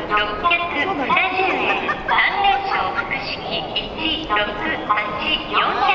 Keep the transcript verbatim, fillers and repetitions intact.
ろくななじゅうえんさん連勝複式いちろくはちよん